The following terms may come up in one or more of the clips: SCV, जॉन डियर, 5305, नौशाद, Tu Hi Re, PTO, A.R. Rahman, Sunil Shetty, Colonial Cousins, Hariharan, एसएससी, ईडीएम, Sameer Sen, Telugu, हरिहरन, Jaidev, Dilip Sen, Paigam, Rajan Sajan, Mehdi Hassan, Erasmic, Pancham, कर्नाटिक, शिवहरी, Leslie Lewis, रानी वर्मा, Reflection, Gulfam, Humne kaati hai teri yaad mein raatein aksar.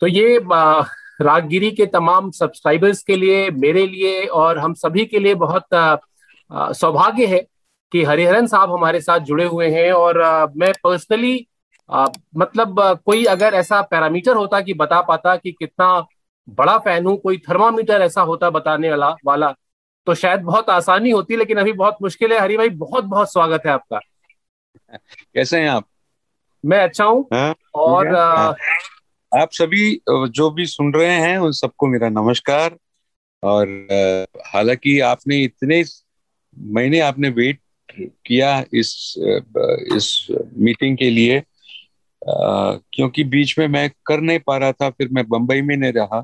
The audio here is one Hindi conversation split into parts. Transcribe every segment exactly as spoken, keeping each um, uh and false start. तो ये रागगिरी के तमाम सब्सक्राइबर्स के लिए, मेरे लिए और हम सभी के लिए बहुत सौभाग्य है कि हरिहरन साहब हमारे साथ जुड़े हुए हैं। और आ, मैं पर्सनली मतलब आ, कोई अगर ऐसा पैरामीटर होता कि बता पाता कि कितना बड़ा फैन हूँ, कोई थर्मामीटर ऐसा होता बताने वाला वाला तो शायद बहुत आसानी होती, लेकिन अभी बहुत मुश्किल है। हरि भाई बहुत बहुत स्वागत है आपका। कैसे हैं आप? मैं अच्छा हूँ। और आ, आप सभी जो भी सुन रहे हैं उन सबको मेरा नमस्कार। और हालांकि आपने इतने महीने आपने वेट किया इस इस मीटिंग के लिए, क्योंकि बीच में मैं कर नहीं पा रहा था, फिर मैं बंबई में नहीं रहा,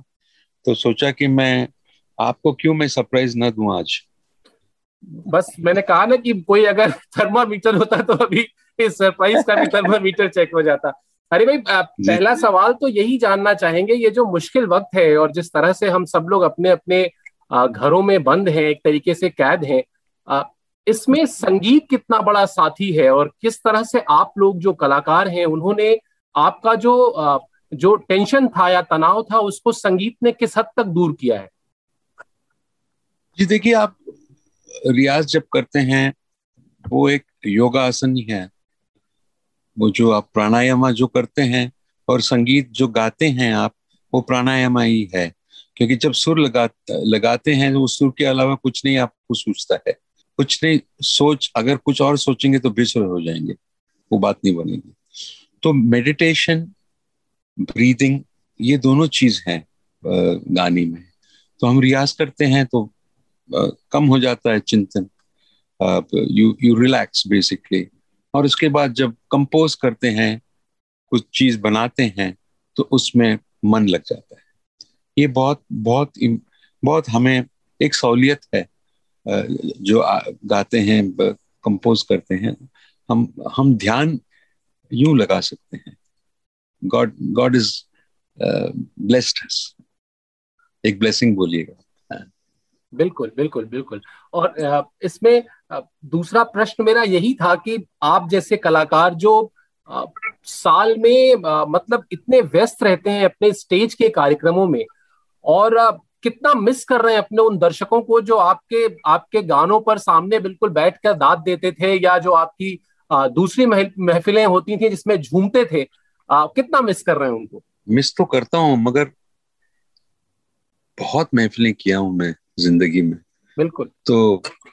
तो सोचा कि मैं आपको क्यों मैं सरप्राइज ना दूं आज। बस मैंने कहा ना कि कोई अगर थर्मामीटर होता तो अभी इस सरप्राइज का भी थर्मामीटर चेक हो जाता। अरे भाई, पहला सवाल तो यही जानना चाहेंगे, ये जो मुश्किल वक्त है और जिस तरह से हम सब लोग अपने अपने घरों में बंद हैं, एक तरीके से कैद हैं, इसमें संगीत कितना बड़ा साथी है और किस तरह से आप लोग जो कलाकार हैं उन्होंने आपका जो जो टेंशन था या तनाव था उसको संगीत ने किस हद तक दूर किया है? जी देखिए, आप रियाज जब करते हैं वो एक योगासन ही है, वो जो आप प्राणायामा जो करते हैं और संगीत जो गाते हैं आप, वो प्राणायामा ही है, क्योंकि जब सुर लगा लगाते हैं तो उस सुर के अलावा कुछ नहीं आपको सोचता है, कुछ नहीं सोच। अगर कुछ और सोचेंगे तो बेसुर हो जाएंगे, वो बात नहीं बनेगी। तो मेडिटेशन, ब्रीदिंग, ये दोनों चीज हैं गाने में। तो हम रियाज करते हैं तो कम हो जाता है चिंतन, यू यू रिलैक्स बेसिकली। और उसके बाद जब कंपोज करते हैं, कुछ चीज बनाते हैं, तो उसमें मन लग जाता है। ये बहुत बहुत बहुत हमें एक सहूलियत है जो गाते हैं, कंपोज करते हैं, हम हम ध्यान यूं लगा सकते हैं। God God is blessed us, एक ब्लेसिंग बोलिएगा। बिल्कुल बिल्कुल बिल्कुल। और इसमें दूसरा प्रश्न मेरा यही था कि आप जैसे कलाकार जो साल में मतलब इतने व्यस्त रहते हैं अपने स्टेज के कार्यक्रमों में, और कितना मिस कर रहे हैं अपने उन दर्शकों को जो आपके आपके गानों पर सामने बिल्कुल बैठकर दाद देते थे, या जो आपकी दूसरी महफिलें होती थी जिसमें झूमते थे, कितना मिस कर रहे हैं उनको? मिस तो करता हूँ, मगर बहुत महफिलें किया हूँ मैं जिंदगी में, बिल्कुल। तो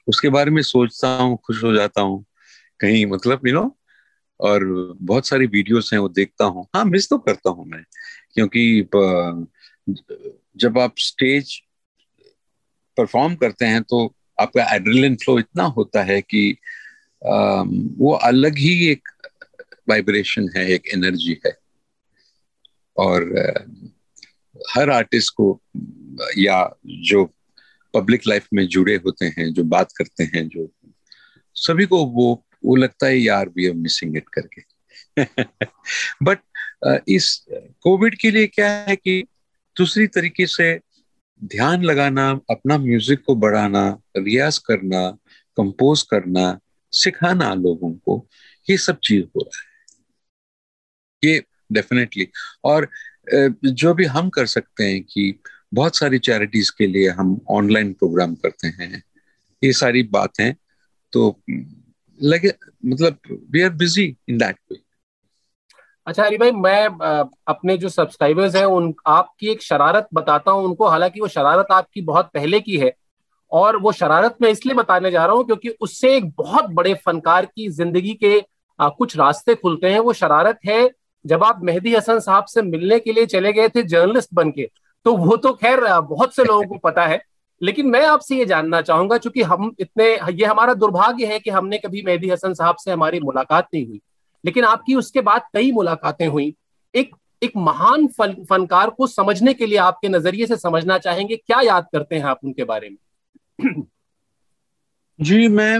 उसके बारे में सोचता हूँ, खुश हो जाता हूँ कहीं, मतलब यू नो। और बहुत सारी वीडियोस हैं वो देखता हूँ। हाँ, मिस तो करता हूँ मैं, क्योंकि जब आप स्टेज परफॉर्म करते हैं तो आपका एड्रेनलिन फ्लो इतना होता है कि वो अलग ही एक वाइब्रेशन है, एक एनर्जी है। और हर आर्टिस्ट को या जो पब्लिक लाइफ में जुड़े होते हैं, जो बात करते हैं, जो सभी को वो वो लगता है यार वी आर मिसिंग इट करके। बट uh, इस कोविड के लिए क्या है कि दूसरी तरीके से ध्यान लगाना, अपना म्यूजिक को बढ़ाना, रियाज करना, कंपोज करना, सिखाना लोगों को, ये सब चीज हो रहा है ये डेफिनेटली। और uh, जो भी हम कर सकते हैं कि बहुत सारी चैरिटीज के लिए हम ऑनलाइन प्रोग्राम करते हैं, ये सारी बातें, तो लगे मतलब we are busy in that way. अच्छा हरि भाई, मैं अपने जो सब्सक्राइबर्स हैं उन आपकी एक शरारत बताता हूँ उनको, हालांकि वो शरारत आपकी बहुत पहले की है, और वो शरारत मैं इसलिए बताने जा रहा हूँ क्योंकि उससे एक बहुत बड़े फनकार की जिंदगी के आ, कुछ रास्ते खुलते हैं। वो शरारत है जब आप मेहदी हसन साहब से मिलने के लिए चले गए थे जर्नलिस्ट बन के, तो वो तो खैर बहुत से लोगों को पता है, लेकिन मैं आपसे ये जानना चाहूंगा, चूंकि हम इतने, ये हमारा दुर्भाग्य है कि हमने कभी मेहदी हसन साहब से हमारी मुलाकात नहीं हुई, लेकिन आपकी उसके बाद कई मुलाकातें हुई। एक एक महान फन, फनकार को समझने के लिए आपके नजरिए से समझना चाहेंगे, क्या याद करते हैं आप उनके बारे में? जी, मैं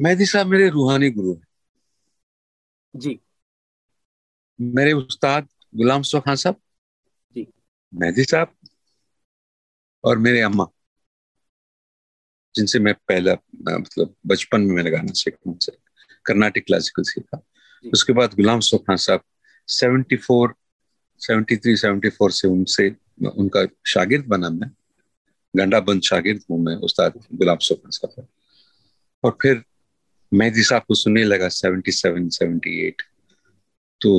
मेहदी साहब मेरे रूहानी गुरु हैं जी, मेरे उस्ताद गुलाम सुखान साहब जी, मेहदी साहब और मेरे अम्मा, जिनसे मैं पहला मतलब बचपन में मैंने गाना सीखा, उनसे कर्नाटिक क्लासिकल सीखा। उसके बाद Ghulam Sukhan Sahab seventy four, seventy three, seventy four से उनसे उनका शागिर्द बना मैं, गंडाबंद शागिर्द हूँ मैं उस्ताद गुलाम सुखान साहब का। और फिर मेहदी साहब को सुनने लगा सेवेंटी सेवन, सेवेंटी एट। तो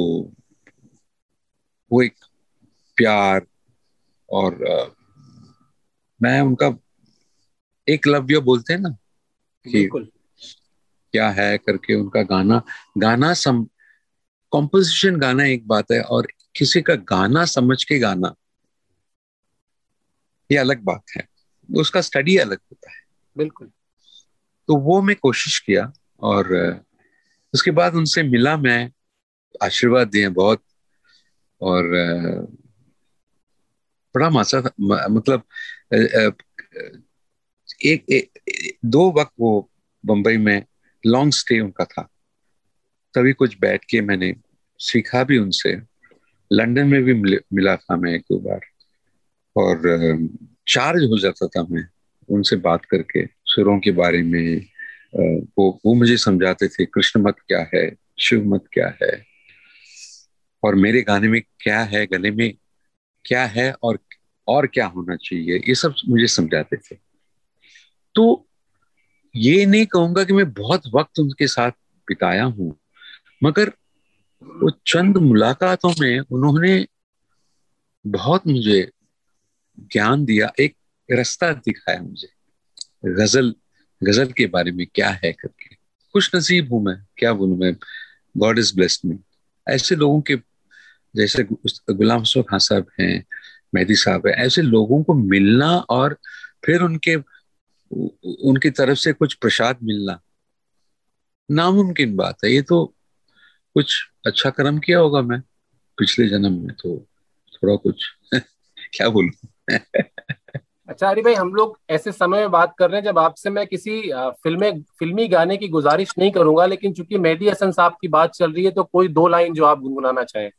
वो एक प्यार और आ, मैं उनका एक लव्य बोलते हैं ना कि क्या है करके उनका गाना गाना सम कॉम्पोजिशन गाना एक बात है और किसी का गाना समझ के गाना ये अलग बात है, उसका स्टडी अलग होता है। बिल्कुल। तो वो मैं कोशिश किया और उसके बाद उनसे मिला मैं, आशीर्वाद दिए बहुत और बड़ा मजा था। मतलब एक, एक दो वक्त वो बंबई में लॉन्ग स्टे उनका था, तभी कुछ बैठ के मैंने सीखा भी उनसे। लंदन में भी मिला था मैं एक दो बार और चार्ज हो जाता था मैं उनसे बात करके, सुरों के बारे में। वो वो मुझे समझाते थे कृष्ण मत क्या है, शिव मत क्या है और मेरे गाने में क्या है, गले में क्या है और और क्या होना चाहिए, ये सब मुझे समझाते थे। तो ये नहीं कहूँगा कि मैं बहुत वक्त उनके साथ बिताया हूँ, मगर वो चंद मुलाकातों में उन्होंने बहुत मुझे ज्ञान दिया, एक रास्ता दिखाया मुझे गजल गजल के बारे में क्या है करके। खुश नसीब हूँ मैं, क्या बोलूँ मैं, गॉड इज ब्लेस्ड मी ऐसे लोगों के, जैसे गुलाम मुस्तफा खान साहब हैं, मेहदी साहब हैं, ऐसे लोगों को मिलना और फिर उनके उनकी तरफ से कुछ प्रसाद मिलना नामुमकिन बात है। ये तो कुछ अच्छा कर्म किया होगा मैं पिछले जन्म में, तो थोड़ा कुछ क्या बोलूं। अच्छा हरी भाई, हम लोग ऐसे समय में बात कर रहे हैं जब आपसे मैं किसी फिल्मे फिल्मी गाने की गुजारिश नहीं करूंगा, लेकिन चूंकि मेहदी हसन साहब की बात चल रही है तो कोई दो लाइन जो आप गुनगुनाना चाहें।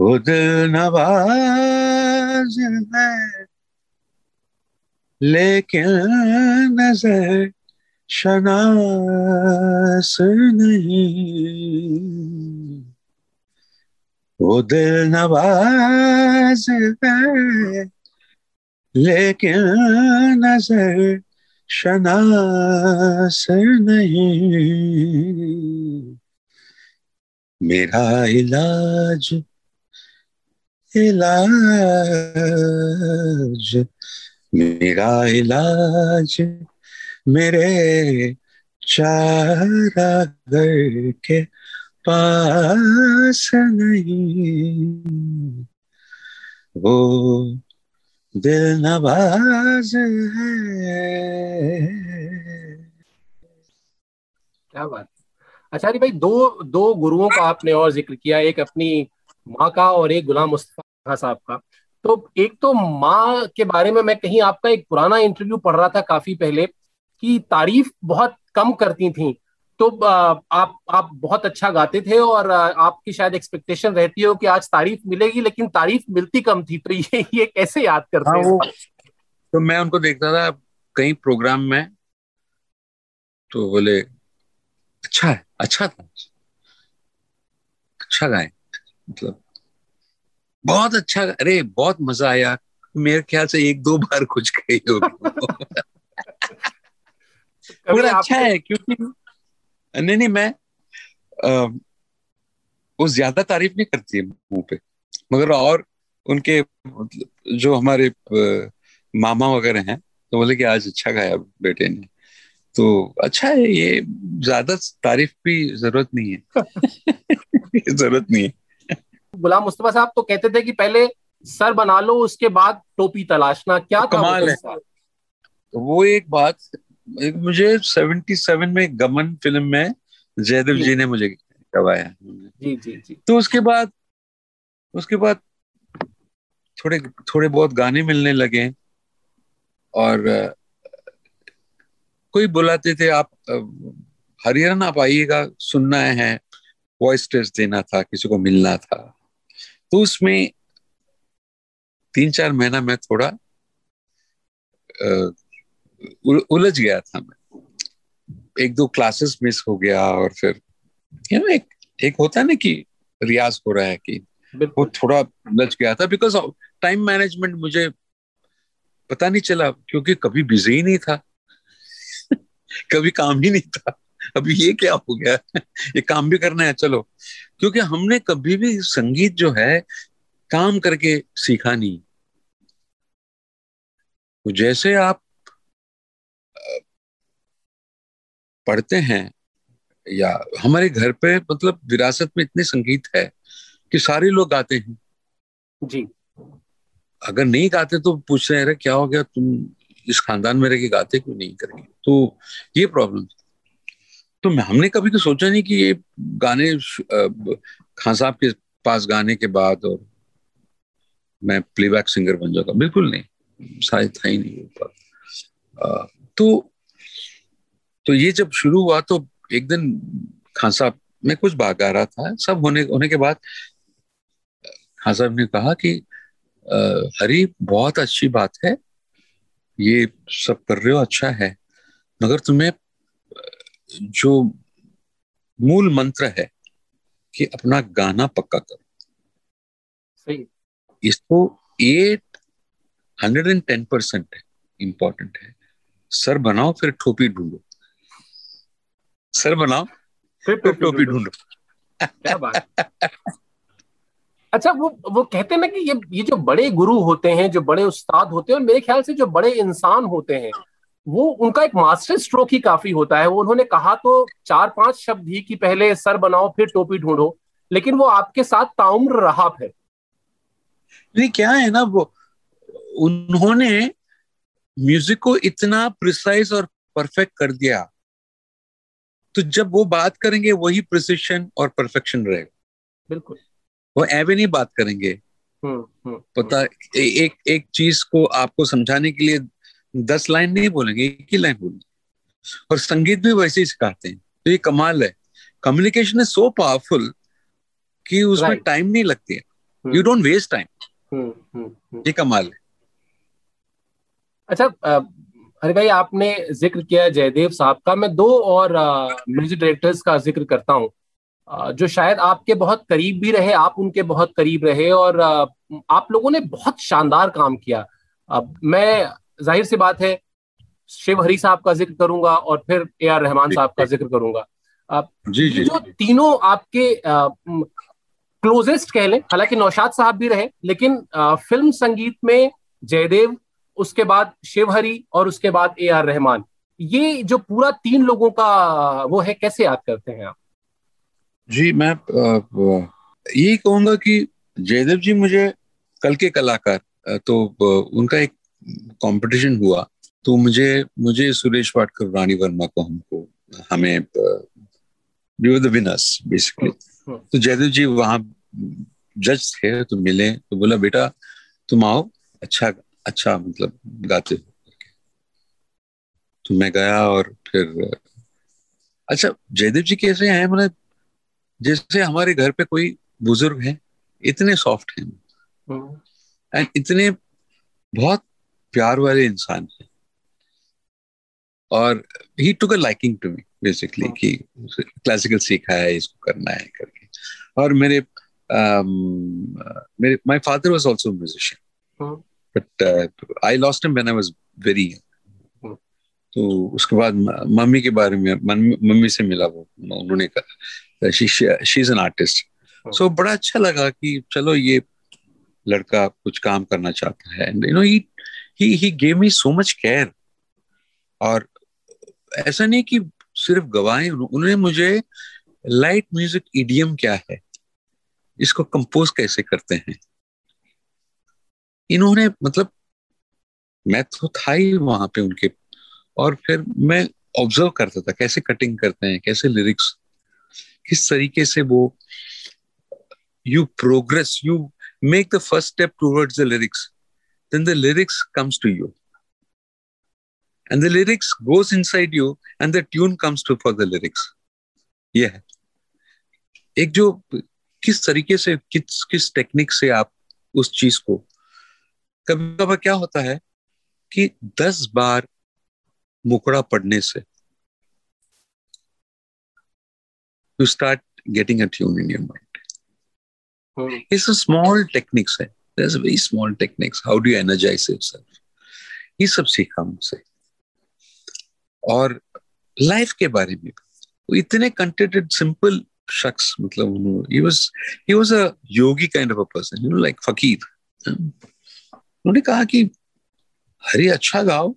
वो दिल नवाज है लेकिन नजर शनास नहीं, वो दिल नवाज है लेकिन नजर शनास नहीं, मेरा इलाज इलाज मेरा इलाज मेरे चारागर के पास नहीं, वो दिल नवाज है। क्या बात। अच्छा भाई, दो दो गुरुओं का आपने और जिक्र किया, एक अपनी माँ का और एक गुलाम मुस्तफा खान साहब का। तो एक तो माँ के बारे में मैं कहीं आपका एक पुराना इंटरव्यू पढ़ रहा था काफी पहले कि तारीफ बहुत कम करती थी, तो आप आप बहुत अच्छा गाते थे और आपकी शायद एक्सपेक्टेशन रहती हो कि आज तारीफ मिलेगी, लेकिन तारीफ मिलती कम थी, तो ये ये कैसे याद करते हैं? तो मैं उनको देखता था कहीं प्रोग्राम में तो बोले अच्छा है, अच्छा था, अच्छा गाए, मतलब बहुत अच्छा, अरे बहुत मजा आया। मेरे ख्याल से एक दो बार कुछ कही होगी। पूरा अच्छा है क्योंकि नहीं नहीं मैं आ, वो ज्यादा तारीफ नहीं करती है मुंह पे, मगर और उनके जो हमारे मामा वगैरह हैं तो बोले कि आज अच्छा गाया बेटे ने, तो अच्छा है, ये ज्यादा तारीफ भी जरूरत नहीं है। जरूरत नहीं है। गुलाम मुस्तफा साहब तो कहते थे कि पहले सर बना लो उसके बाद टोपी तलाशना, क्या कमाल है। वो एक बात मुझे सतहत्तर में गमन फिल्म में जयदेव जी ने मुझे गवाया। जी जी जी। तो उसके बाद उसके बाद थोड़े थोड़े बहुत गाने मिलने लगे और कोई बुलाते थे आप हरिहरन आप आइएगा, सुनना है, वॉइस टेस्ट देना था, किसी को मिलना था। तो उसमें तीन चार महीना मैं थोड़ा उलझ गया था मैं, एक दो क्लासेस मिस हो गया और फिर यू नो एक एक होता है ना कि रियाज हो रहा है कि वो थोड़ा लच गया था बिकॉज टाइम मैनेजमेंट मुझे पता नहीं चला क्योंकि कभी बिजी ही नहीं था कभी काम ही नहीं था। अभी ये क्या हो गया ये काम भी करना है चलो, क्योंकि हमने कभी भी संगीत जो है काम करके सीखा नहीं। तो जैसे आप पढ़ते हैं या हमारे घर पे मतलब विरासत में इतने संगीत है कि सारे लोग गाते हैं जी, अगर नहीं गाते तो पूछते हैं अरे क्या हो गया तुम इस खानदान में रह के गाते क्यों नहीं करके। तो ये प्रॉब्लम तो हमने कभी तो सोचा नहीं कि ये गाने खान साहब के पास गाने के बाद और मैं प्लेबैक सिंगर बन जाऊंगा, बिल्कुल नहीं, शायद था ही नहीं ऊपर। तो तो ये जब शुरू हुआ तो एक दिन खान साहब मैं कुछ बाग आ रहा था, सब होने होने के बाद खान साहब ने कहा कि हरी बहुत अच्छी बात है ये सब कर रहे हो अच्छा है, मगर तुम्हें जो मूल मंत्र है कि अपना गाना पक्का करो सही, इसको एक सौ दस परसेंट है इम्पोर्टेंट है, सर बनाओ फिर टोपी ढूंढो, सर बनाओ फिर टोपी ढूंढो। क्या बात। अच्छा वो वो कहते हैं ना कि ये ये जो बड़े गुरु होते हैं जो बड़े उस्ताद होते हैं और मेरे ख्याल से जो बड़े इंसान होते हैं वो उनका एक मास्टर स्ट्रोक ही काफी होता है। वो उन्होंने कहा तो चार पांच शब्द ही कि पहले सर बनाओ फिर टोपी ढूंढो, लेकिन वो आपके साथ ताउम्र रहा है। नहीं क्या है ना वो उन्होंने म्यूजिक को इतना प्रिसाइज और परफेक्ट कर दिया तो जब वो बात करेंगे वही प्रिसिशन और परफेक्शन रहेगा, बिल्कुल वो ऐवे नहीं बात करेंगे। हुँ, हुँ, पता हुँ. एक एक चीज को आपको समझाने के लिए दस लाइन नहीं बोलेंगे, एक ही लाइन बोलेंगे। और संगीत भी वैसे ही सिखाते हैं तो ये कमाल है। कम्युनिकेशन इज सो पावरफुल कि उसमें टाइम right. नहीं लगती है, यू डोंट वेस्ट टाइम, ये कमाल है। अच्छा आ, हरि भाई आपने जिक्र किया जयदेव साहब का, मैं दो और म्यूजिक डायरेक्टर्स का जिक्र करता हूँ जो शायद आपके बहुत करीब भी रहे, आप उनके बहुत करीब रहे और आ, आप लोगों ने बहुत शानदार काम किया। आ, मैं जाहिर सी बात है शिवहरी साहब का जिक्र करूंगा और फिर ए आर रहमान साहब का जिक्र करूंगा। आप जी, जी, जो तीनों आपके क्लोजेस्ट कह लें, हालांकि नौशाद साहब भी रहे, लेकिन आ, फिल्म संगीत में जयदेव, उसके बाद शिवहरी और उसके बाद ए आर रहमान, ये जो पूरा तीन लोगों का वो है, कैसे याद करते हैं आप? जी मैं यही कहूंगा कि जयदेव जी मुझे कल के कलाकार, तो उनका एक कंपटीशन हुआ तो मुझे मुझे सुरेश वाडकर, रानी वर्मा को हमको हमें we were the winners basically. तो जयदेव जी वहाँ जज थे तो मिले तो बोला बेटा तुम आओ, अच्छा अच्छा मतलब गाते हो। तो मैं गया और फिर अच्छा जयदेव जी कैसे हैं, मतलब जैसे हमारे घर पे कोई बुजुर्ग है, इतने सॉफ्ट हैं एंड इतने बहुत प्यार वाले इंसान हैं। और he took a liking to me basically कि क्लासिकल सीखा है, इसको करना है करके। और मेरे मेरे my father was also musician but I lost him when I was very young. तो उसके बाद मम्मी के बारे में, मम्मी से मिला वो, उन्होंने कहा she is an artist. So बड़ा अच्छा लगा कि चलो ये लड़का कुछ काम करना चाहता है and you know he he he gave me so much care. और ऐसा नहीं कि सिर्फ गवाएं, उन्होंने मुझे लाइट म्यूजिक ईडीएम क्या है, इसको कंपोज कैसे करते हैं, इन्होंने मतलब मैं तो था ही वहां पे उनके, और फिर मैं ऑब्जर्व करता था कैसे कटिंग करते हैं, कैसे लिरिक्स, किस तरीके से वो you progress, you make the first step towards the lyrics, then the lyrics comes to you and the lyrics goes inside you and the tune comes to for the lyrics. ये है एक जो किस तरीके से किस किस टेक्निक से आप उस चीज को, कभी कभी क्या होता है कि दस बार मुकड़ा पढ़ने से you start getting a tune in your mind. Hmm. It's a small techniques है. There's a very small techniques. How do you energize yourself? ये सब सीखा मुझसे. और लाइफ के बारे में वो इतने कंटेंटेड सिंपल शख्स मतलब उन्होंने he was he was a yogi kind of a person, you know, like फकीर. उन्होंने कहा कि हरी अच्छा गाओ,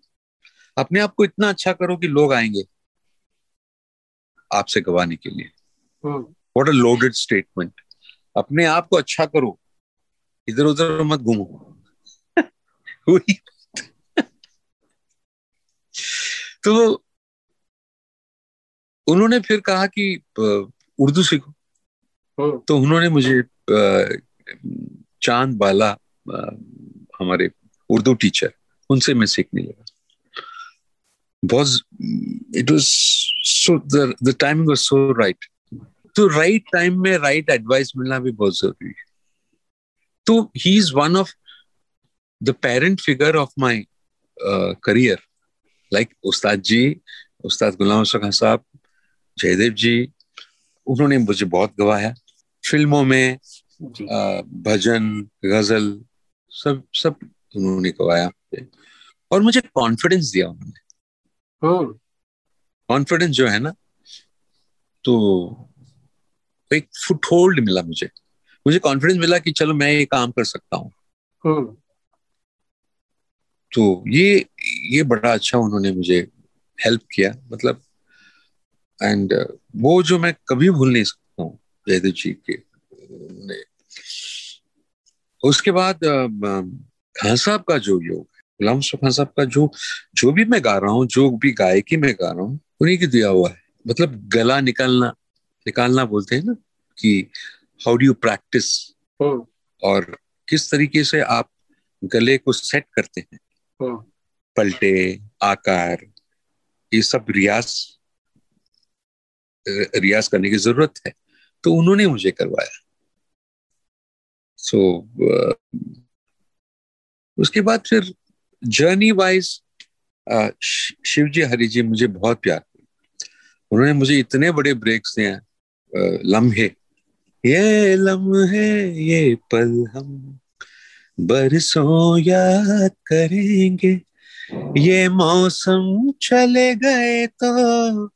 अपने आप को इतना अच्छा करो कि लोग आएंगे आपसे गवाने के लिए. What a loaded statement. अपने आप को अच्छा करो, इधर उधर मत घूमो. वही तो उन्होंने फिर कहा कि उर्दू सीखो. तो उन्होंने मुझे चांद बाला हमारे उर्दू टीचर, उनसे मैं सीखने लगा. बहुत it was so the the timing was so right. तो राइट टाइम में राइट एडवाइस मिलना भी बहुत जरूरी है. तो he is one of the parent figure of my career, like Ustad ji, Ustad Ghulam Mustafa Khan साहब, जयदेव जी. उन्होंने मुझे बहुत गवाया फिल्मों में, भजन, गजल, सब सब उन्होंने गवाया. और मुझे कॉन्फिडेंस दिया उन्होंने. कॉन्फिडेंस जो है ना, तो एक फुटहोल्ड मिला मुझे. मुझे कॉन्फिडेंस मिला कि चलो मैं ये काम कर सकता हूँ. तो ये ये बड़ा अच्छा उन्होंने मुझे हेल्प किया मतलब. एंड uh, वो जो मैं कभी भूल नहीं सकता हूँ जयदेव जी के. उसके बाद खान साहब का जो योग, गुलाम मुस्तफा खान साहब का जो जो भी मैं गा रहा हूँ, जो भी गायकी मैं गा रहा हूँ, उन्हीं की दिया हुआ है. मतलब गला निकालना निकालना बोलते हैं ना, कि हाउ डू यू प्रैक्टिस, और किस तरीके से आप गले को सेट करते हैं. oh. पलटे, आकार, ये सब रियाज रियाज करने की जरूरत है. तो उन्होंने मुझे करवाया. सो so, uh, उसके बाद फिर journey wise uh, Shiv ji, Hari ji मुझे बहुत प्यार किया. उन्होंने मुझे इतने बड़े ब्रेक्स दिए. uh, लम्हे, ये लम्हे ये पल हम बरसों याद करेंगे, ये मौसम चले गए तो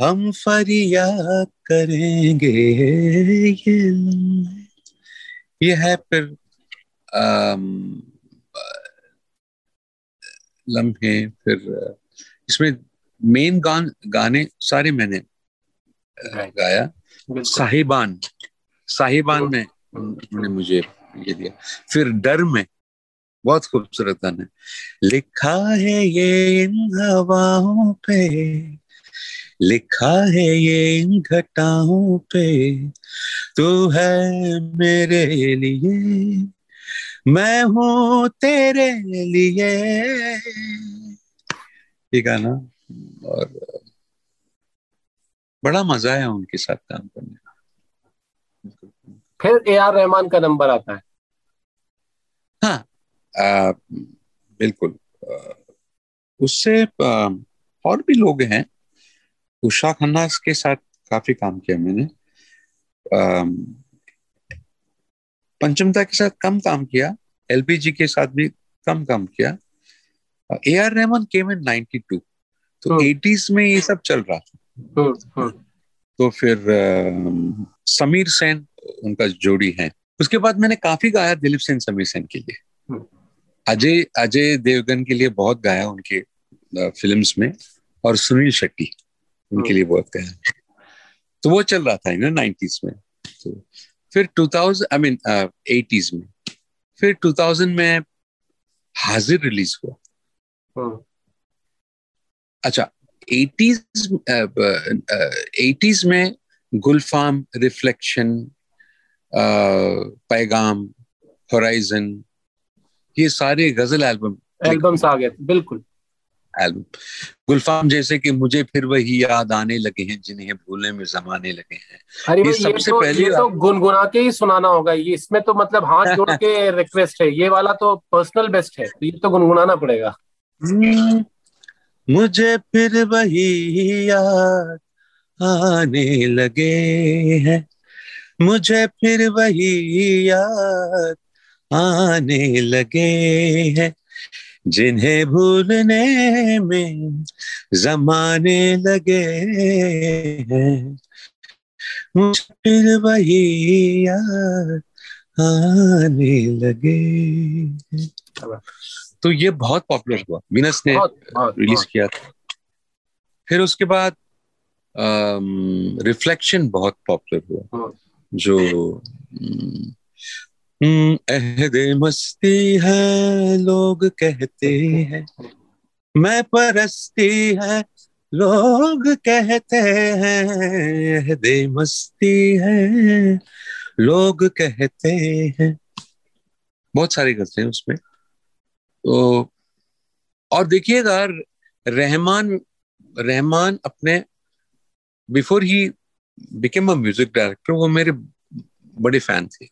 हम फरियाद करेंगे. ये ये है फिर लम्हे. फिर इसमें मेन गान गाने सारे मैंने गाया. साहिबान साहिबान में उन्होंने मुझे ये दिया. फिर डर में बहुत खूबसूरत गाना है. लिखा है ये इन हवाओं पे, लिखा है ये इन घटाओं पे, तू है मेरे लिए, मैं हूं तेरे लिए. ये गाना, और बड़ा मजा आया उनके साथ काम करने का. फिर ए आर रहमान का नंबर आता है. हाँ, आ, बिल्कुल. आ, उससे आ, और भी लोग हैं. उषा खन्ना के साथ काफी काम किया मैंने. पंचमता के साथ कम काम किया, एलपी जी के साथ भी कम काम किया. A R Rahman came in ninety two, तो एटीज़ में ये सब चल रहा था. तो, तो फिर आ, समीर सेन उनका जोड़ी है. उसके बाद मैंने काफी गाया दिलीप सेन, समीर सेन के लिए, अजय अजय देवगन के लिए बहुत गाया उनके फिल्म्स में, और सुनील शेट्टी उनके लिए बहुत गाया. तो वो चल रहा था यू नो नाइंटीज़ में. तो फिर two thousand I mean eighties में, फिर टू थाउज़ेंड में हाजिर रिलीज हुआ. अच्छा, एटीज़ में गुलफाम, रिफ्लेक्शन, पैगाम, होराइजन, ये सारे गजल एल्बम एल्बम्स आ गए. बिल्कुल एल्बम गुलफाम जैसे कि मुझे फिर वही याद आने लगे हैं जिन्हें भूलने में जमाने लगे हैं. ये सबसे तो, पहले ये तो गुनगुना के ही सुनाना होगा. ये इसमें तो मतलब हाथ जोड़ के रिक्वेस्ट है, ये वाला तो पर्सनल बेस्ट है, तो ये तो गुनगुनाना पड़ेगा. मुझे फिर वही याद आने लगे हैं, मुझे फिर वही याद आने लगे हैं, जिन्हें भूलने में जमाने लगे हैं, मुझे फिर वही याद आने लगे हैं। तो ये बहुत पॉपुलर हुआ, वीनस ने रिलीज किया था। फिर उसके बाद रिफ्लेक्शन बहुत पॉपुलर हुआ, जो अहदे मस्ती है लोग कहते हैं, मैं परस्ती है लोग कहते हैं, अहदे मस्ती है लोग कहते हैं, बहुत सारी गजलें हैं उसमें। तो और देखिएगा रहमान रहमान अपने before he became a music director, वो मेरे बड़े फैन थे।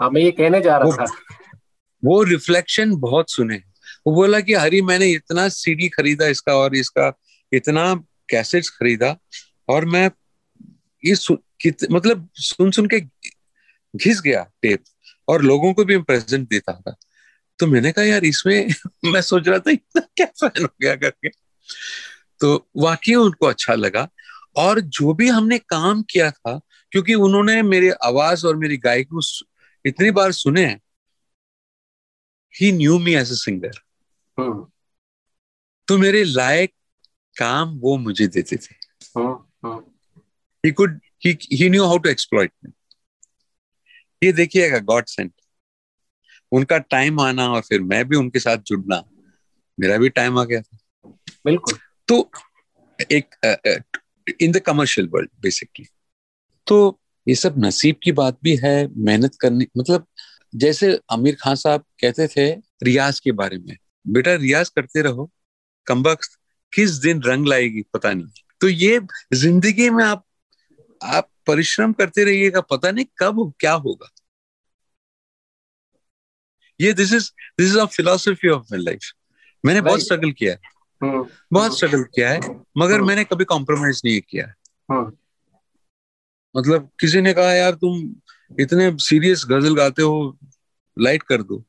हाँ, मैं ये कहने जा रहा वो, था वो रिफ्लेक्शन बहुत सुने। वो बोला कि हरी मैंने इतना सीडी खरीदा इसका और इसका इतना कैसेट्स खरीदा और मैं ये सु, मतलब सुन सुन के घिस गया टेप, और लोगों को भी प्रेजेंट देता था। तो मैंने कहा यार इसमें मैं सोच रहा था इतना क्या फैन हो गया करके। तो वाकई उनको अच्छा लगा, और जो भी हमने काम किया था, क्योंकि उन्होंने मेरे आवाज और मेरी गायकी को इतनी बार सुने, he knew me as a singer, तो मेरे लायक काम वो मुझे देते थे। He could he he knew how to exploit me. ये देखिएगा गॉड सेंट, उनका टाइम आना और फिर मैं भी उनके साथ जुड़ना, मेरा भी टाइम आ गया था। बिल्कुल। तो एक ah, ah, in the commercial world basically, तो ये सब नसीब की बात भी है, मेहनत करनी। मतलब जैसे आमिर खान साहब कहते थे रियाज के बारे में, बेटा रियाज करते रहो, कमबख्त किस दिन रंग लाएगी पता नहीं। तो ये जिंदगी में आप आप परिश्रम करते रहिएगा, पता नहीं कब क्या होगा। ये this is this is a philosophy of my life. मैंने बहुत स्ट्रगल किया है, बहुत स्ट्रगल किया है, मगर मैंने कभी कॉम्प्रोमाइज नहीं किया। मतलब किसी ने कहा यार तुम इतने सीरियस गजल गाते हो, लाइट कर दो।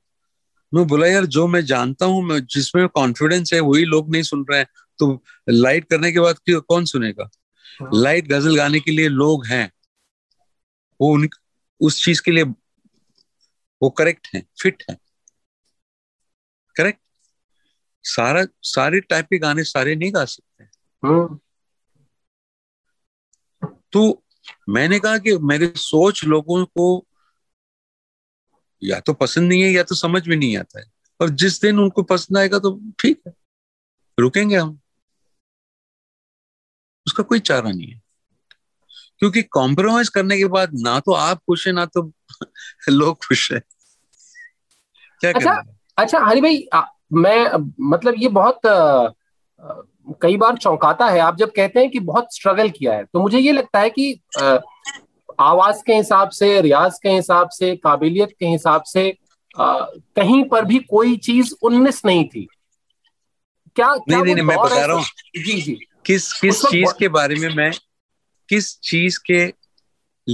मैं बोला यार जो मैं जानता हूँ, मैं जिसमें कॉन्फिडेंस है वही लोग नहीं सुन रहे हैं, तो लाइट करने के बाद कौन सुनेगा? लाइट गजल गाने के लिए लोग हैं, वो उन उस चीज के लिए वो करेक्ट हैं, फिट हैं, करेक्ट। सारा सारे टाइप के गाने सारे नहीं गा सकते। तो मैंने कहा कि मेरे सोच लोगों को या तो पसंद नहीं है या तो समझ में नहीं आता है, और जिस दिन उनको पसंद आएगा तो ठीक है, रुकेंगे हम, उसका कोई चारा नहीं है। क्योंकि कॉम्प्रोमाइज करने के बाद ना तो आप खुश है ना तो लोग खुश है। क्या अच्छा, अच्छा हरी भाई आ... मैं मतलब ये बहुत आ, कई बार चौंकाता है, आप जब कहते हैं कि बहुत स्ट्रगल किया है, तो मुझे ये लगता है कि आ, आवाज के हिसाब से, रियाज के हिसाब से, काबिलियत के हिसाब से आ, कहीं पर भी कोई चीज उन्नीस नहीं थी। क्या नहीं, क्या नहीं, नहीं मैं बता रहा हूँ जी जी किस किस चीज के बारे में, मैं किस चीज के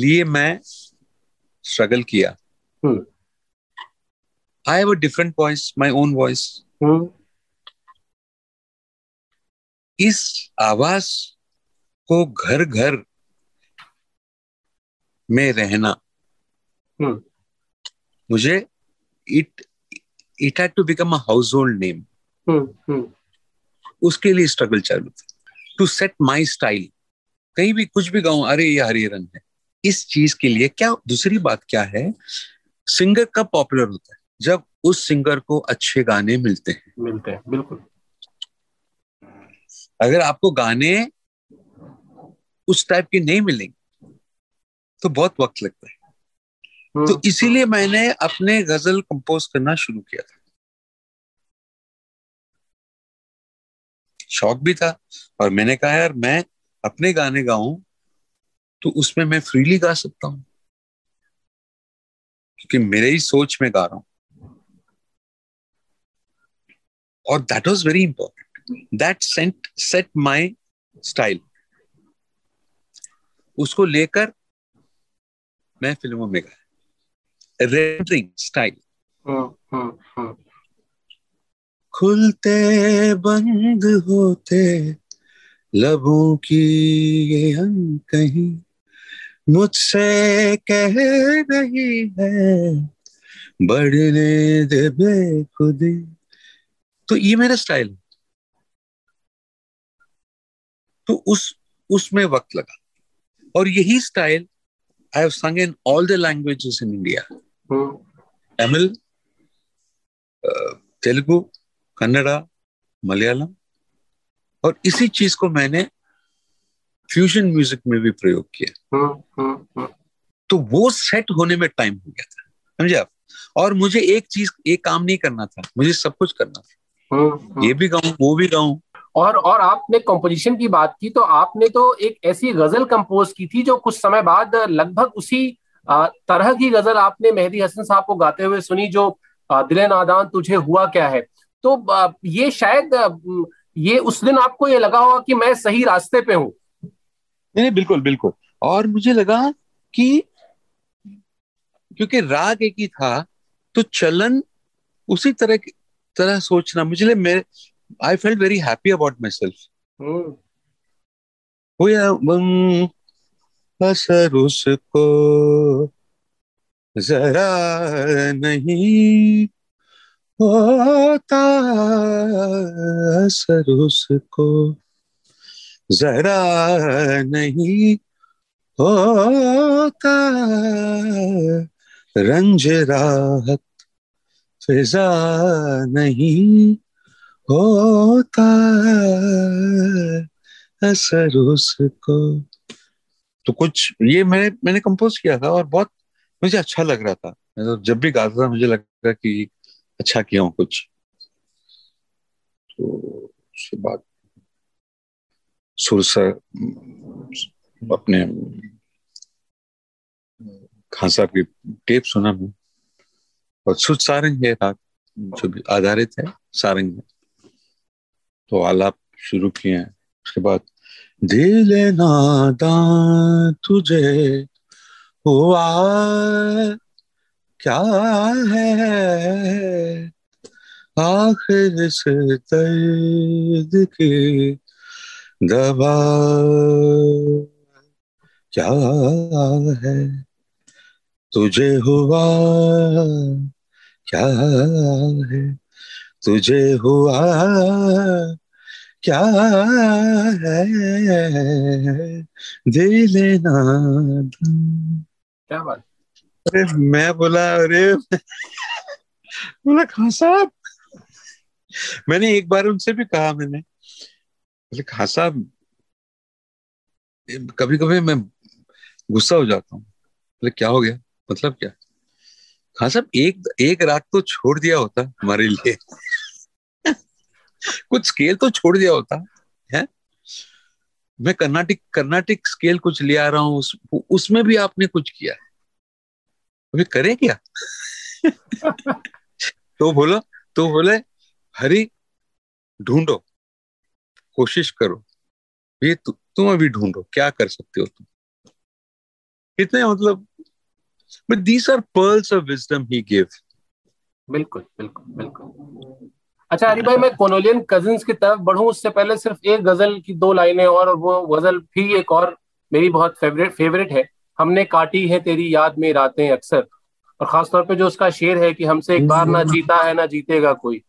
लिए मैं स्ट्रगल किया। I have a different voice, my own voice. Hmm. इस आवाज को घर घर में रहना, hmm. मुझे it it had to become a household name. Hmm. Hmm. उसके लिए स्ट्रगल चालू था, टू सेट माई स्टाइल। कहीं भी कुछ भी गाऊं, अरे ये हरिहरन है, इस चीज के लिए। क्या दूसरी बात क्या है, सिंगर कब पॉपुलर होता है? जब उस सिंगर को अच्छे गाने मिलते हैं मिलते हैं बिल्कुल। अगर आपको गाने उस टाइप के नहीं मिलेंगे तो बहुत वक्त लगता है। तो इसीलिए मैंने अपने गजल कंपोज करना शुरू किया था। शौक भी था, और मैंने कहा यार मैं अपने गाने गाऊं तो उसमें मैं फ्रीली गा सकता हूं, क्योंकि मेरे ही सोच में गा रहा हूं। और that was very important. That sent set my style. उसको लेकर मैं फिल्मों में गया, रेंडरिंग स्टाइल। हाँ, हाँ, हाँ। खुलते बंद होते लबों की ये अनकहीं मुझसे कह रही है बढ़ने दे बेखुदी। तो ये मेरा स्टाइल, तो उस उसमें वक्त लगा, और यही style I have sung in all the languages in India, hmm. Tamil, uh, Telugu, Kannada, Malayalam, और इसी चीज को मैंने फ्यूजन म्यूजिक में भी प्रयोग किया, hmm. Hmm. Hmm. तो वो सेट होने में टाइम हो गया था, समझे आप। और मुझे एक चीज एक काम नहीं करना था, मुझे सब कुछ करना था, hmm. Hmm. ये भी गाऊं वो भी गाऊं। और और आपने कंपोजिशन की बात की, तो आपने तो एक ऐसी गजल कंपोज की थी जो कुछ समय बाद लगभग उसी तरह की गजल आपने मेहदी हसन साहब को गाते हुए सुनी, जो दिल नादान तुझे हुआ क्या है। तो ये शायद ये उस दिन आपको ये लगा होगा कि मैं सही रास्ते पे हूँ। नहीं, बिल्कुल बिल्कुल। और मुझे लगा कि क्योंकि राग एक ही था, तो चलन उसी तरह तरह सोचना, मुझे मेरे I felt very happy about myself. Oh. असर उसको जरा नहीं होता, असर उसको जरा नहीं होता, रंज राहत फिजा नहीं होता, असर उसको। तो कुछ ये मैंने मैंने कंपोज किया था और बहुत मुझे अच्छा लग रहा था, तो जब भी गाता था मुझे लगता कि अच्छा किया हूँ कुछ। तो उसके बाद सुरसा अपने खान साहब की टेप सुना मैं, और सुर सारंग है राग जो आधारित है सारंग में, तो आलाप शुरू किए हैं। उसके बाद दिल नादान तुझे हुआ क्या है, आखिर इस दर्द की दवा क्या है, तुझे हुआ क्या है, तुझे हुआ क्या है, दिल नादान। क्या बात। अरे मैं बोला अरे बोला खान साहब, मैंने एक बार उनसे भी कहा, मैंने बोले खान साहब कभी कभी मैं गुस्सा हो जाता हूँ। बोले क्या हो गया, मतलब क्या। खान साहब एक एक रात तो छोड़ दिया होता हमारे लिए कुछ स्केल तो छोड़ दिया होता है, मैं कर्नाटिक कर्नाटिक स्केल कुछ ले आ रहा हूँ, उस, उसमें भी आपने कुछ किया है, अभी करें क्या तो बोला तो बोले हरी ढूंढो, कोशिश करो, ये तु, तुम अभी ढूंढो क्या कर सकते हो तुम। कितने मतलब, but these are pearls of wisdom he give. बिल्कुल बिल्कुल बिल्कुल। अच्छा हरी भाई, मैं कोलोनियल कजिन्स की तरफ बढ़ूं उससे पहले सिर्फ एक गजल की दो लाइनें और, वो गजल भी एक और मेरी बहुत फेवरेट फेवरेट है, हमने काटी है तेरी याद में रातें अक्सर, और खासतौर पे जो उसका शेर है कि हमसे एक बार ना जीता है ना जीतेगा कोई।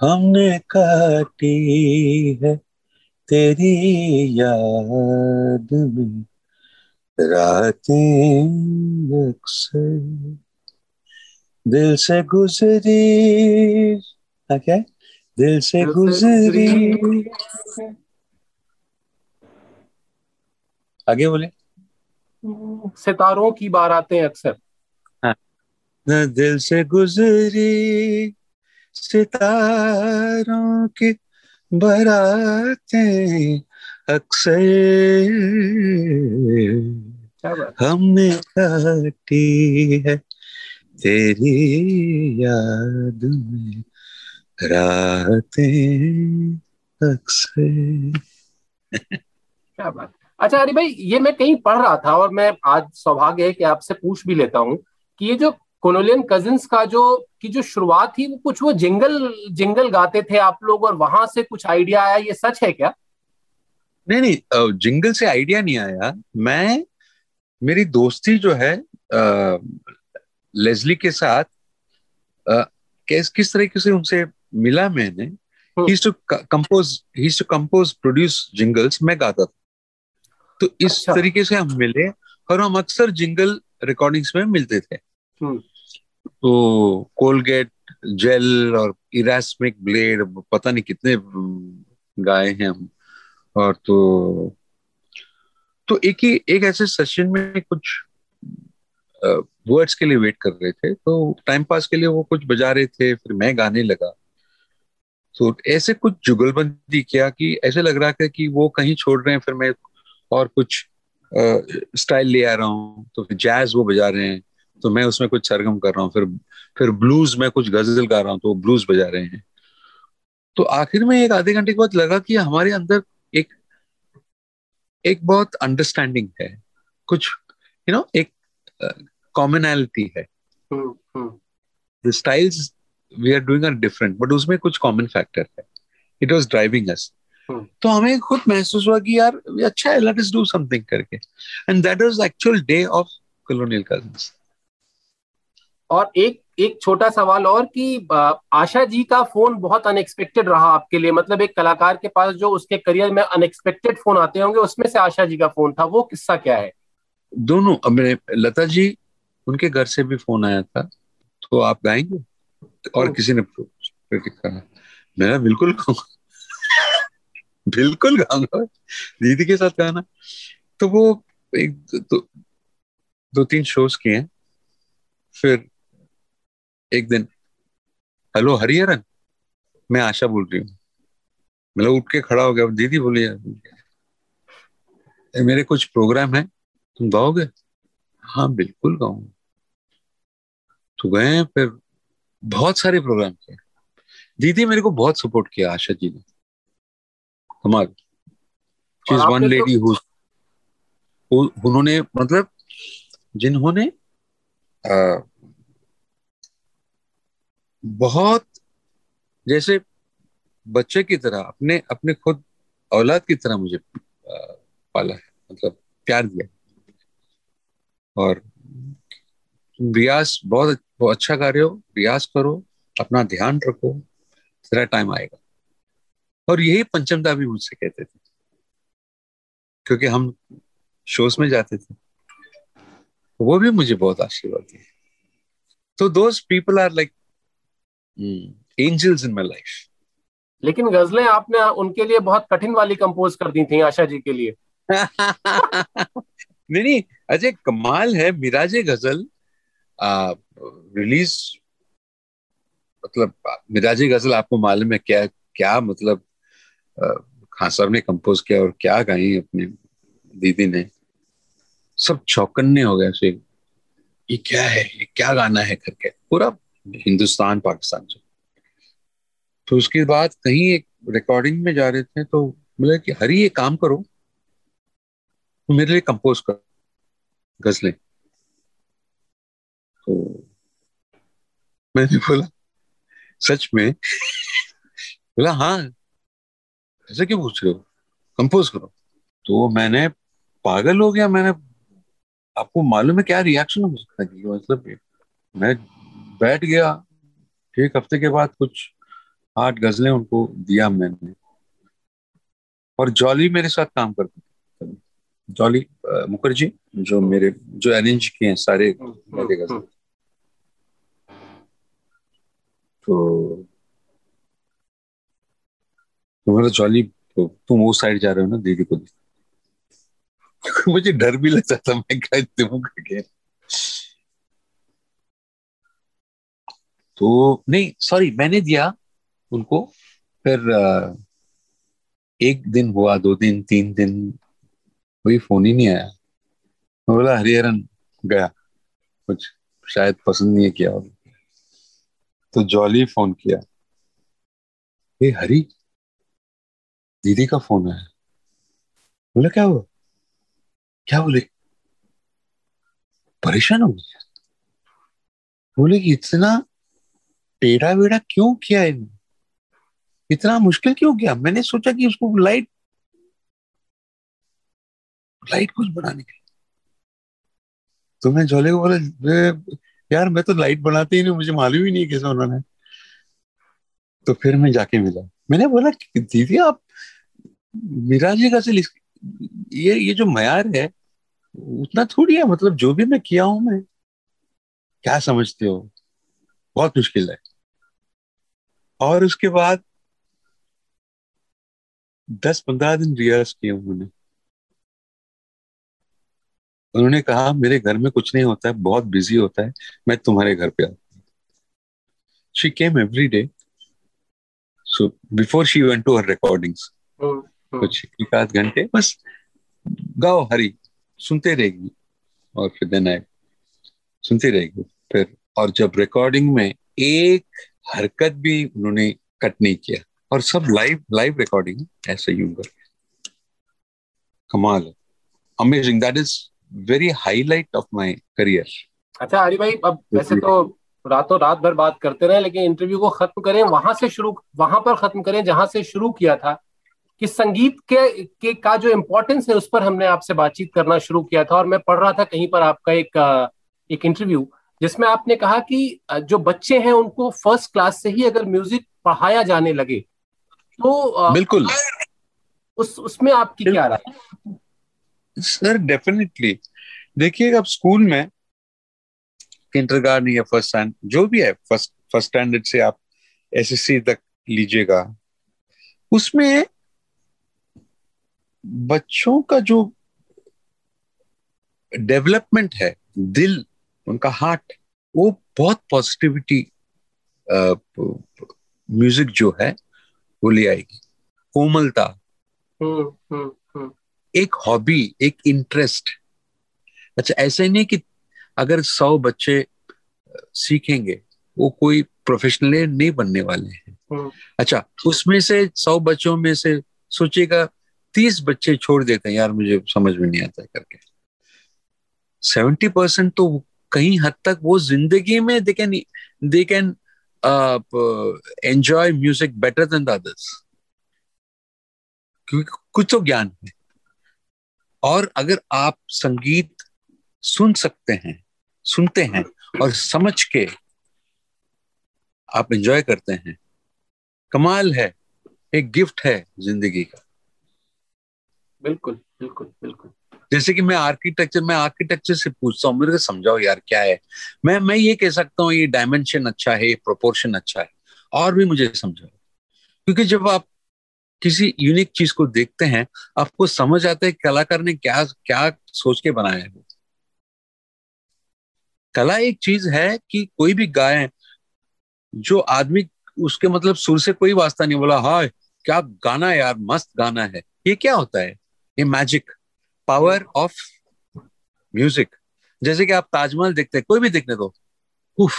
हमने काटी है तेरी याद में रातें अक्सर, दिल से गुजरी क्या, दिल से गुजरी आगे बोले सितारों की बारातें अक्सर, हाँ। न दिल से गुजरी सितारों की बारातें अक्सर, हमने काटी है तेरी याद में रातें अक्सर क्या बात। अच्छा अरे भाई, ये मैं कहीं पढ़ रहा था और मैं आज सौभाग्य है कि आपसे पूछ भी लेता हूँ कि ये जो कोलोनियल कजिन्स का जो की जो शुरुआत थी वो कुछ वो जिंगल जिंगल गाते थे आप लोग और वहां से कुछ आइडिया आया, ये सच है क्या? नहीं नहीं, जिंगल से आइडिया नहीं आया। मैं मेरी दोस्ती जो है लेस्ली के साथ आ, किस किस तरीके से उनसे मिला मैंने। He used to compose he used to compose produce jingles, मैं गाता था। तो इस अच्छा। तरीके से हम मिले और हम अक्सर जिंगल रिकॉर्डिंग्स में मिलते थे। तो कोलगेट जेल और इरास्मिक ब्लेड, पता नहीं कितने गाए हैं हम। और तो तो एक ही एक ऐसे सेशन में कुछ वर्ड्स के लिए वेट कर रहे थे, तो टाइम पास के लिए वो कुछ बजा रहे थे, फिर मैं गाने लगा। तो ऐसे कुछ जुगलबंदी किया कि ऐसे लग रहा था कि वो कहीं छोड़ रहे हैं, फिर मैं और कुछ स्टाइल ले आ रहा हूँ। तो फिर जैज वो बजा रहे हैं तो मैं उसमें कुछ सरगम कर रहा हूँ, फिर फिर ब्लूज में कुछ गजल गा रहा हूँ तो ब्लूज बजा रहे हैं। तो आखिर में एक आधे घंटे के बाद लगा कि हमारे अंदर एक एक बहुत अंडरस्टैंडिंग है, कुछ यू नो एक कॉमनैलिटी है। The styles we are doing are different but उसमें कुछ कॉमन फैक्टर है। It was driving us. तो हमें खुद महसूस हुआ कि यार अच्छा है, लेट अस डू समथिंग करके। And that was actual day of colonial cousins. और एक एक छोटा सवाल और कि आशा जी का फोन बहुत अनएक्सपेक्टेड रहा आपके लिए, मतलब एक कलाकार के पास जो उसके करियर में अनएक्सपेक्टेड फोन आते होंगे उसमें से आशा जी का फोन था, वो किस्सा क्या है? दोनों, मेरे लता जी उनके घर से भी फोन आया था तो आप गाएंगे, और किसी ने मेरा बिल्कुल बिल्कुल गाऊंगा, दीदी के साथ गाना। तो वो एक दो, दो तीन शोज किए हैं। फिर एक दिन, हेलो हरिहरन, मैं आशा बोल रही हूँ। मतलब उठ के खड़ा हो गया, दीदी बोली यार मेरे कुछ प्रोग्राम है, तुम गाओगे? हाँ बिल्कुल गाऊंगा। तो गए, फिर बहुत सारे प्रोग्राम किए। दीदी मेरे को बहुत सपोर्ट किया आशा जी ने, कमाल। She is one lady who उन्होंने मतलब जिन्होंने आ, बहुत जैसे बच्चे की तरह अपने अपने खुद औलाद की तरह मुझे पाला है, मतलब प्यार दिया। और रियाज बहुत बहुत अच्छा कर रहे हो, रियाज करो, अपना ध्यान रखो, तेरा टाइम आएगा। और यही पंचम दा भी मुझसे कहते थे क्योंकि हम शोज में जाते थे। वो भी मुझे बहुत आशीर्वाद दिए। तो those people are like angels in my life. लेकिन गजलें आपने उनके लिए बहुत कठिन वाली कंपोज कर दी थी आशा जी के लिए। नहीं नहीं, अजय कमाल है। मिराजे गजल रिलीज, मतलब मिराजे गजल आपको मालूम है क्या क्या मतलब खान साहब ने कंपोज किया और क्या गाई अपने दीदी ने। सब चौकन्ने हो गए उसे, ये क्या है, ये क्या गाना है करके, पूरा हिंदुस्तान पाकिस्तान से। तो उसके बाद कहीं एक रिकॉर्डिंग में जा रहे थे तो बोला कि हरी एक काम करो, तो मेरे लिए कंपोज कर गजलें। तो मैंने बोला सच में? बोला हाँ, ऐसे क्यों पूछ रहे हो, कंपोज करो। तो मैंने पागल हो गया। मैंने आपको मालूम है क्या रिएक्शन हो सकता है, मतलब मैं बैठ गया। एक हफ्ते के बाद कुछ आठ गजलें उनको दिया मैंने। और जॉली मेरे साथ काम करते थे, जॉली मुखर्जी जो मेरे जो अरेंज किए हैं सारे मेरे गजल। तो तुम्हारा जॉली, तुम वो साइड जा रहे हो ना, दीदी को दी। मुझे डर भी लगता था, मैं करके। तो नहीं सॉरी, मैंने दिया उनको। फिर आ, एक दिन हुआ, दो दिन, तीन दिन, कोई फोन ही नहीं आया। मैं बोला हरिहरन गया, कुछ शायद पसंद नहीं किया। तो जॉली फोन किया, ए हरी दीदी का फोन आया। बोला क्या हुआ, क्या बोले, परेशान हो गया, बोले कि इतना टेढ़ा वेढ़ा क्यों किया है, इतना मुश्किल क्यों किया, मैंने सोचा कि उसको लाइट लाइट कुछ बनाने के। तो मैं जॉली को बोला यार मैं तो लाइट बनाते ही नहीं, मुझे मालूम ही नहीं कैसे उन्होंने। तो फिर मैं जाके मिला, मैंने बोला दीदी आप मिराज ग़ज़ल, ये ये जो मयार है उतना थोड़ी है, मतलब जो भी मैं किया हूं मैं, क्या समझते हो, बहुत मुश्किल है। और उसके बाद दस पंद्रह दिन रिहर्स किए उन्होंने, उन्होंने कहा मेरे घर में कुछ नहीं होता है, बहुत बिजी होता है, मैं तुम्हारे घर पे आती हूँ। She came every day, so before she went to her recordings, कुछ एक आध घंटे बस गाओ हरी सुनते रहेगी और फिर देन आए सुनती रहेगी फिर। और जब रिकॉर्डिंग में एक हरकत भी उन्होंने कट नहीं किया, और सब लाइव लाइव रिकॉर्डिंग ऐसे यूं करके, कमाल, amazing, that is very highlight of my career. अच्छा हरी भाई, अब वैसे तो रातों रात भर बात करते रहे, लेकिन इंटरव्यू को खत्म करें वहां से शुरू, वहां पर खत्म करें जहां से शुरू किया था, कि संगीत के, के का जो इम्पोर्टेंस है उस पर हमने आपसे बातचीत करना शुरू किया था। और मैं पढ़ रहा था कहीं पर आपका एक एक इंटरव्यू जिसमें आपने कहा कि जो बच्चे हैं उनको फर्स्ट क्लास से ही अगर म्यूजिक पढ़ाया जाने लगे तो बिल्कुल, उस उसमें आपकी क्या राय है? सर डेफिनेटली, देखिए अब स्कूल में किंडरगार्टन या फर्स्ट स्टैंड जो भी है, फर्स्ट फर्स्ट स्टैंडर्ड से आप एसएससी तक लीजिएगा, उसमें बच्चों का जो डेवलपमेंट है, दिल, उनका हार्ट, वो बहुत पॉजिटिविटी म्यूजिक जो है वो ले आएगी, कोमलता, एक हॉबी, एक इंटरेस्ट। अच्छा ऐसा ही नहीं कि अगर सौ बच्चे सीखेंगे वो कोई प्रोफेशनल नहीं बनने वाले हैं। अच्छा उसमें से सौ बच्चों में से सोचेगा तीस बच्चे छोड़ देते हैं यार मुझे समझ में नहीं आता करके, सेवेंटी परसेंट तो कहीं हद तक वो जिंदगी में they can they can enjoy music better than the others, क्योंकि कुछ तो ज्ञान है। और अगर आप संगीत सुन सकते हैं, सुनते हैं और समझ के आप एंजॉय करते हैं, कमाल है, एक गिफ्ट है जिंदगी का। बिल्कुल बिल्कुल बिल्कुल, जैसे कि मैं आर्किटेक्चर मैं आर्किटेक्चर से पूछता हूँ मेरे को समझाओ यार क्या है, मैं मैं ये कह सकता हूँ ये डायमेंशन अच्छा है, प्रोपोर्शन अच्छा है, और भी मुझे समझाओ, क्योंकि जब आप किसी यूनिक चीज को देखते हैं आपको समझ आता है कलाकार ने क्या क्या सोच के बनाया है। कला एक चीज है कि कोई भी गाए जो आदमी उसके मतलब सुर से कोई वास्ता नहीं, बोला हाय क्या गाना यार, मस्त गाना है, ये क्या होता है, ये मैजिक पावर ऑफ म्यूजिक। जैसे कि आप ताजमहल देखते हैं, कोई भी देखने दो, उफ,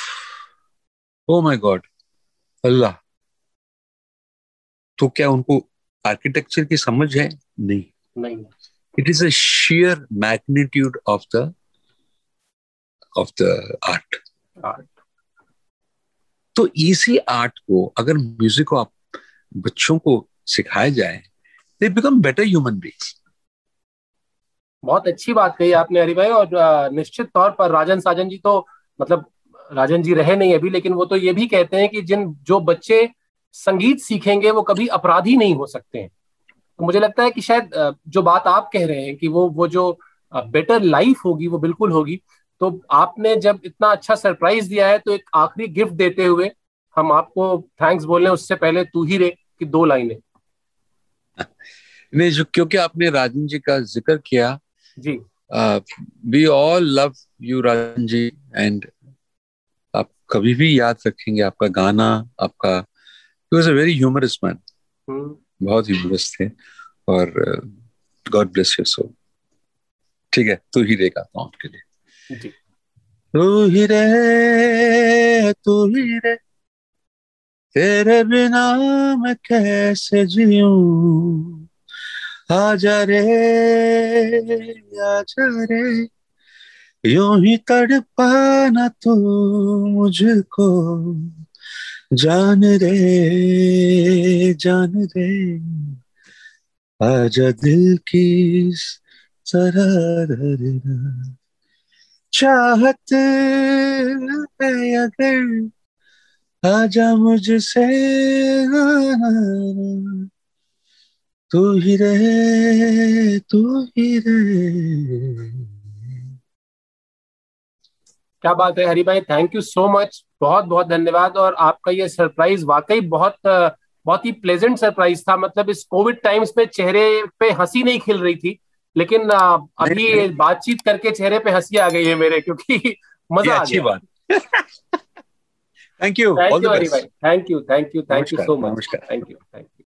ओ माय गॉड, अल्लाह, तो क्या उनको आर्किटेक्चर की समझ है? नहीं नहीं, it is a sheer magnitude of the of the art. तो इसी आर्ट को अगर म्यूजिक को आप बच्चों को सिखाया जाए, they become better human beings. बहुत अच्छी बात कही आपने हरी भाई, और निश्चित तौर पर राजन साजन जी तो मतलब राजन जी रहे नहीं अभी, लेकिन वो तो ये भी कहते हैं कि जिन जो बच्चे संगीत सीखेंगे वो कभी अपराधी नहीं हो सकते हैं। तो मुझे लगता है कि शायद जो बात आप कह रहे हैं कि वो वो जो बेटर लाइफ होगी वो बिल्कुल होगी। तो आपने जब इतना अच्छा सरप्राइज दिया है तो एक आखिरी गिफ्ट देते हुए हम आपको थैंक्स बोलें, उससे पहले तू ही रे कि दो लाइनें। नहीं जो, क्योंकि आपने राजन जी का जिक्र किया जी, we all love you Rajan ji, and आप कभी भी याद रखेंगे आपका गाना, आपका He was a very humorous man. Hmm. बहुत ह्यूमरस थे, और गॉड ब्लेस योर सोल। ठीक है, तू ही रे गाता हूं आपके लिए। तू ही रे, तू ही रे, तेरे बिना मैं कैसे जीऊं, आजा रे आजा रे यूं ही तड़पाना तू मुझको, जान रे जान रे आजा दिल की तरह धरना, चाहत है अगर आजा मुझसे, तू ही रहे तू ही रहे। क्या बात है हरी भाई, थैंक यू सो मच, बहुत बहुत धन्यवाद। और आपका ये सरप्राइज वाकई बहुत बहुत ही प्लेजेंट सरप्राइज था। मतलब इस कोविड टाइम्स पे चेहरे पे हंसी नहीं खिल रही थी, लेकिन अभी बातचीत करके चेहरे पे हंसी आ गई है मेरे, क्योंकि मजा आ गया। अच्छी बात। Thank you, thank you Hari भाई, thank you thank you thank you so much, thank you thank you.